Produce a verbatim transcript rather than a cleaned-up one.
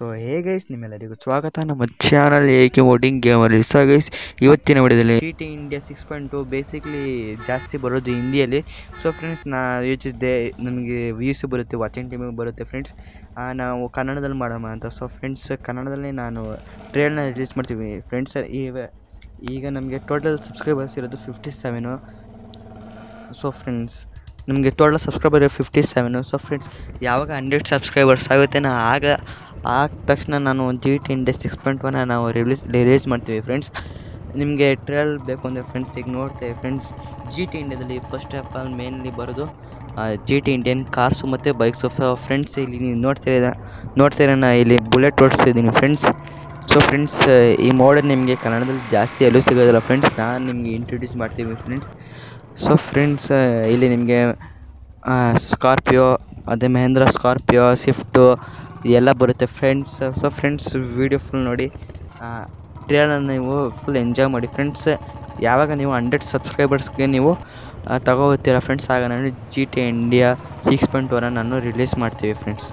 So hey guys, ನಿಮ್ಮೆಲ್ಲರಿಗೂ ಸ್ವಾಗತ ನಮ್ಮ ಚಾನಲ್ ಏಕೆ ಮೋಡಿಂಗ್ ಗೇಮಲ್ಲಿ. ಸೊ ಗೈಸ್, ಇವತ್ತಿನ ವಿಡಿಯೋದಲ್ಲಿ GT India six point two basically ಜಾಸ್ತಿ ಬರೋದು ಹಿಂದಿಯಲ್ಲಿ. ಸೊ ಫ್ರೆಂಡ್ಸ್, ನಾನು ಯೋಚಿಸಿದೆ ನನಗೆ ವ್ಯೂಸ್ ಬರುತ್ತೆ, ವಾಚಿಂಗ್ ಟೈಮಿಗೆ ಬರುತ್ತೆ ಫ್ರೆಂಡ್ಸ್, ನಾವು ಕನ್ನಡದಲ್ಲಿ ಮಾಡೋಣ ಅಂತ. ಸೊ ಫ್ರೆಂಡ್ಸ್, ಕನ್ನಡದಲ್ಲಿ ನಾನು ಟ್ರೇಲ್ನ ರಿಲೀಸ್ ಮಾಡ್ತೀವಿ ಫ್ರೆಂಡ್ಸ್. ಈಗ ಈಗ ನಮಗೆ ಟೋಟಲ್ ಸಬ್ಸ್ಕ್ರೈಬರ್ಸ್ ಇರೋದು ಫಿಫ್ಟಿ ಸೆವೆನು. ಸೊ ಫ್ರೆಂಡ್ಸ್, ನಮಗೆ total subscriber fifty seven. So friends, ಯಾವಾಗ ಹಂಡ್ರೆಡ್ ಸಬ್ಸ್ಕ್ರೈಬರ್ಸ್ ಆಗುತ್ತೆ ನಾ ಆಗ ಆದ ತಕ್ಷಣ ನಾನು G T India six point one ನಾವು ರಿಲೀಸ್ ರಿಲೀಸ್ ಮಾಡ್ತೀವಿ ಫ್ರೆಂಡ್ಸ್. ನಿಮಗೆ ಟ್ರಯಲ್ ಬೇಕು ಅಂದರೆ ಫ್ರೆಂಡ್ಸ್ ಈಗ ನೋಡ್ತೇವೆ ಫ್ರೆಂಡ್ಸ್. ಜಿ ಟಿ ಇಂಡಿಯಾದಲ್ಲಿ ಫಸ್ಟ್ ಆಫ್ ಆಲ್ ಮೇನ್ಲಿ ಬರೋದು ಜಿ ಟಿ ಇಂಡಿಯನ್ ಕಾರ್ಸು ಮತ್ತು ಬೈಕ್ಸು ಫ್ರೆಂಡ್ಸ್. ಇಲ್ಲಿ ನೀವು ನೋಡ್ತೀರ ನೋಡ್ತೀರ ನಾ ಇಲ್ಲಿ ಬುಲೆಟ್ ಓಡಿಸ್ತಿದ್ದೀನಿ ಫ್ರೆಂಡ್ಸ್. ಸೊ ಫ್ರೆಂಡ್ಸ್, ಈ ಮೋಡರ್ ನಿಮಗೆ ಕನ್ನಡದಲ್ಲಿ ಜಾಸ್ತಿ ಎಲ್ಲೂ ಸಿಗೋದಿಲ್ಲ ಫ್ರೆಂಡ್ಸ್, ನಾನು ನಿಮಗೆ ಇಂಟ್ರೊಡ್ಯೂಸ್ ಮಾಡ್ತೀವಿ ಫ್ರೆಂಡ್ಸ್. ಸೊ ಫ್ರೆಂಡ್ಸ್, ಇಲ್ಲಿ ನಿಮಗೆ ಸ್ಕಾರ್ಪಿಯೋ, ಅದೇ ಮಹೇಂದ್ರ ಸ್ಕಾರ್ಪಿಯೋ, ಸ್ವಿಫ್ಟು ಎಲ್ಲ ಬರುತ್ತೆ friends. So friends, video full ನೋಡಿ, ಟ್ರೇಲನ್ನು ನೀವು ಫುಲ್ ಎಂಜಾಯ್ ಮಾಡಿ ಫ್ರೆಂಡ್ಸ್. ಯಾವಾಗ ನೀವು ಹಂಡ್ರೆಡ್ ಸಬ್ಸ್ಕ್ರೈಬರ್ಸ್ಗೆ ನೀವು ತಗೋತೀರ ಫ್ರೆಂಡ್ಸ್, ಆಗ ನಾನು G T India six point one ನಾನು ರಿಲೀಸ್ ಮಾಡ್ತೀವಿ ಫ್ರೆಂಡ್ಸ್.